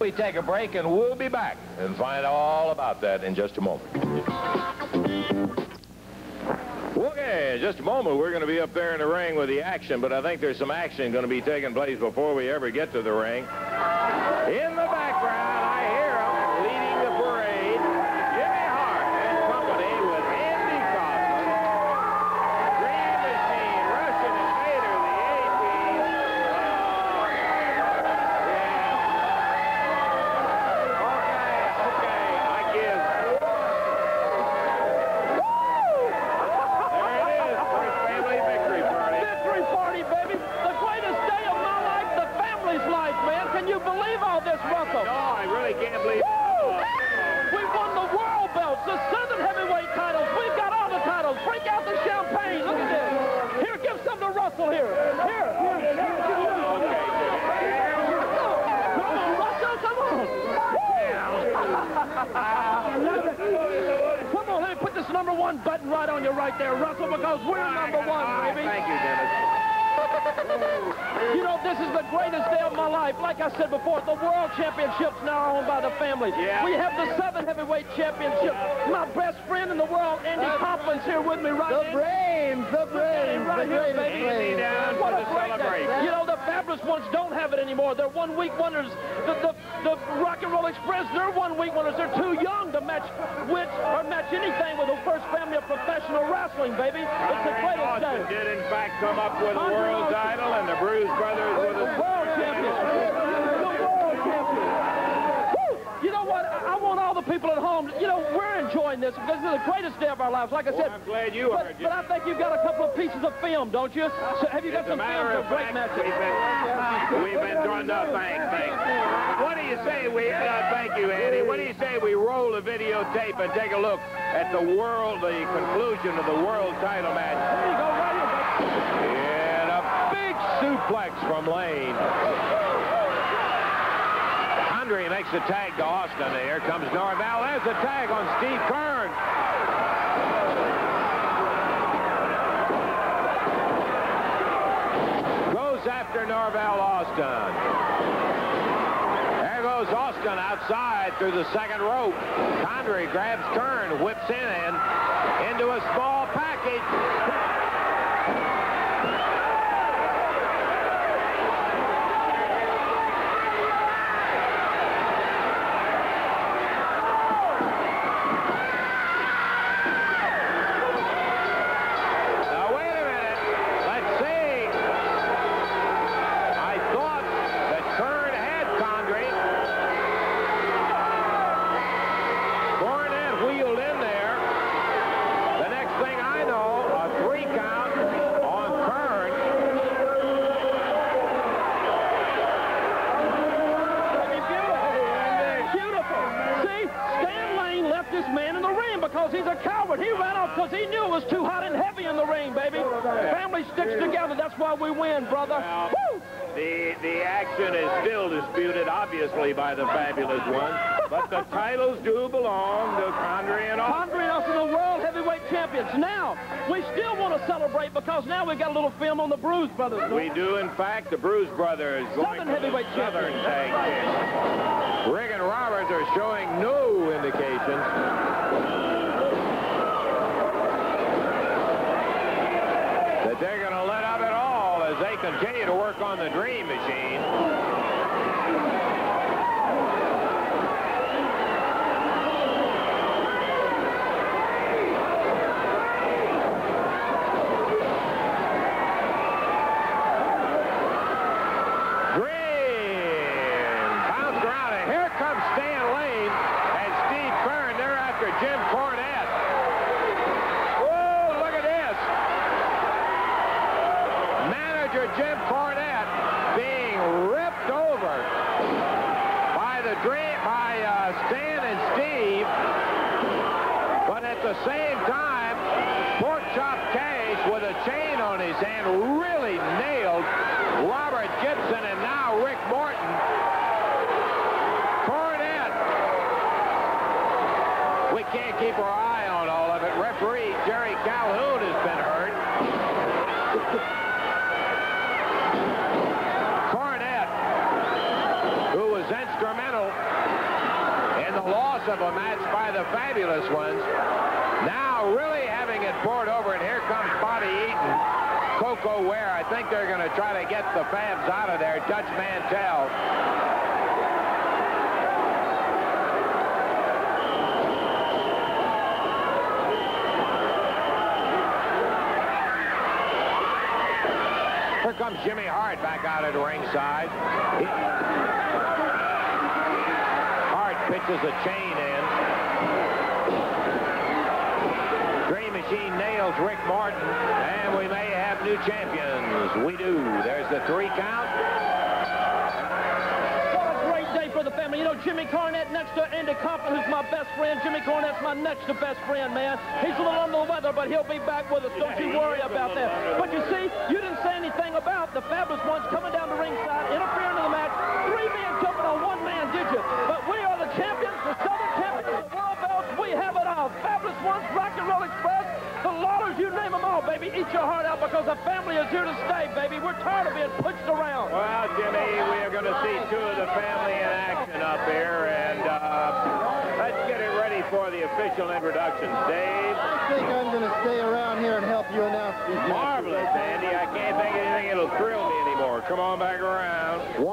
We take a break and we'll be back and find out all about that in just a moment. Okay, in just a moment, we're going to be up there in the ring with the action, but I think there's some action going to be taking place before we ever get to the ring. In the background, I hear him leading the parade, Jimmy Hart and company with Andy Kaufman, Dream Machine, Russian Invader, the A-Team. Yeah. Okay, I give. There it is, first family victory party. Victory party, baby. The greatest day of my life, the family's life, man. Can you believe all this, Russell? No, I really can't believe it. We won the world belts, the Southern heavyweight titles. We've got all the titles. Break out the champagne. Look at this. Here, give some to Russell here. Here. Come on, Russell, come on. Come on, hey, put this number one button right on you right there, Russell, because we're number one, baby. Thank you, Dennis. You know, this is the greatest day of my life. Like I said before, the World Championship's now owned by the family. Yeah. We have the Southern Heavyweight Championship. My best friend in the world, Andy Kaufman's here with me right now. The brains, the greatest. What a great day. You know, the Fabulous Ones don't have it anymore. They're one-week wonders. The Rock and Roll Express, they're one-week wonders. They're too young to match wits or match anything with the first family of professional wrestling, baby. It's the greatest day. Austin did, in fact, come up with the world title, and the Bruise Brothers were the world champions. You know what? I want all the people at home, you know, we're enjoying this because this is the greatest day of our lives. Like I said, I'm glad you are. But I think you've got a couple of pieces of film, don't you? So have you got some film to break matches? We've been doing the thanks. What do you say we, thank you, Andy. What do you say we roll the videotape and take a look at the conclusion of the world title match? There you go, right here. And a big suplex from Lane. Condrey makes a tag to Austin. Here comes Norvell. There's a tag on Steve Keirn. Goes after Norvell Austin. There goes Austin outside through the second rope. Condrey grabs Keirn, whips in and into a small package. By the Fabulous Ones, but the titles do belong to Condrey and Austin. Condrey and Austin, the World Heavyweight Champions. Now, we still want to celebrate because now we've got a little film on the Bruise Brothers. We do, in fact. The Bruise Brothers Southern Heavyweight Champions. Rick and Robert are showing no indications that they're going to let up at all as they continue to work on the Dream Machine. Jim Cornette. Whoa, look at this. Manager Jim Cornette being ripped over by the Stan and Steve. But at the same time, Porkchop Cash with a chain on his hand really nailed Robert Gibson and now Rick Morton. We can't keep our eye on all of it. Referee Jerry Calhoun has been hurt. Cornette, who was instrumental less of a match by the Fabulous Ones. Now really having it poured over, and here comes Bobby Eaton, Coco Ware. I think they're going to try to get the Fabs out of there. Dutch Mantel. Here comes Jimmy Hart back out at ringside. Hart pitches a chain in. Dream Machine nails Rick Martin, and we may have new champions. We do. There's the three count. What a great day for the family. You know, Jimmy Cornette next to Andy Kaufman, who's my best friend. Jimmy Cornette's my next to best friend, man. He's a little under the weather, but he'll be back with us. Don't you worry about that. But you see, you didn't say anything about the Fabulous Ones coming down the ringside, interfering in the match. Three men jumping on one man, did you? But we are the champions, the Southern champions of the world belts. We have it all. Fabulous Ones, Rock and Roll Express, the Lauders, you name them all, baby. Eat your heart out, because the family is here to stay, baby. We're tired of being pushed around. Well, Jimmy, we are going to see two of the family in action up here, and let's get it ready for the official introductions. Dave? I think I'm going to stay around here and help you announce these. Marvelous, Andy. I can't think of anything that'll thrill me anymore. Come on back around.